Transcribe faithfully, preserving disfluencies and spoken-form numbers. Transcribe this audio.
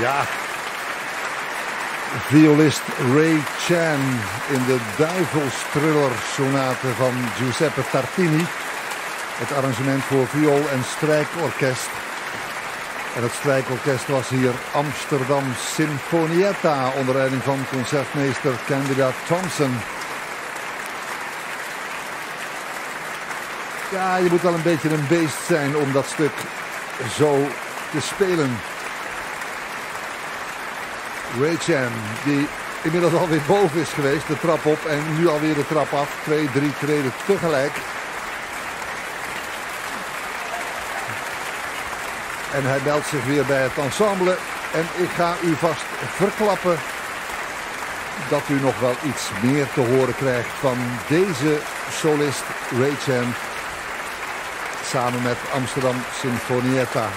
Ja. Violist Ray Chen in de Duivelstriller-sonate van Giuseppe Tartini. Het arrangement voor viool- en strijkorkest. En het strijkorkest was hier Amsterdam Sinfonietta onder leiding van concertmeester Candida Thompson. Ja, je moet wel een beetje een beest zijn om dat stuk zo te spelen. Ray Chen, die inmiddels alweer boven is geweest, de trap op en nu alweer de trap af. Twee, drie treden tegelijk. En hij meldt zich weer bij het ensemble. En ik ga u vast verklappen dat u nog wel iets meer te horen krijgt van deze solist Ray Chen samen met Amsterdam Sinfonietta.